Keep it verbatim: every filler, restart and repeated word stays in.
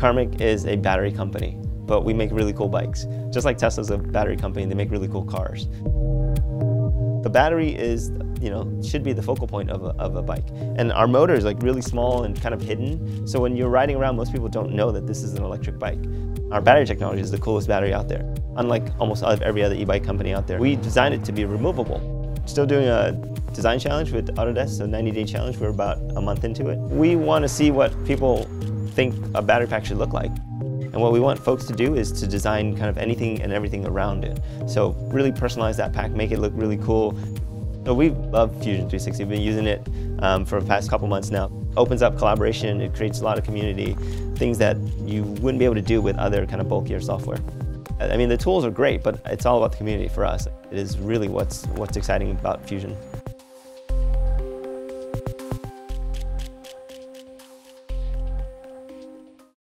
Karmic is a battery company, but we make really cool bikes. Just like Tesla's a battery company, they make really cool cars. The battery is, you know, should be the focal point of a, of a bike. And our motor is like really small and kind of hidden. So when you're riding around, most people don't know that this is an electric bike. Our battery technology is the coolest battery out there. Unlike almost every other e-bike company out there, we designed it to be removable. Still doing a design challenge with Autodesk, so ninety day challenge. We're about a month into it. We want to see what people think a battery pack should look like. And what we want folks to do is to design kind of anything and everything around it. So really personalize that pack, make it look really cool. So we love Fusion three sixty, we've been using it um, for the past couple months now. Opens up collaboration, it creates a lot of community, things that you wouldn't be able to do with other kind of bulkier software. I mean, the tools are great, but it's all about the community for us. It is really what's, what's exciting about Fusion.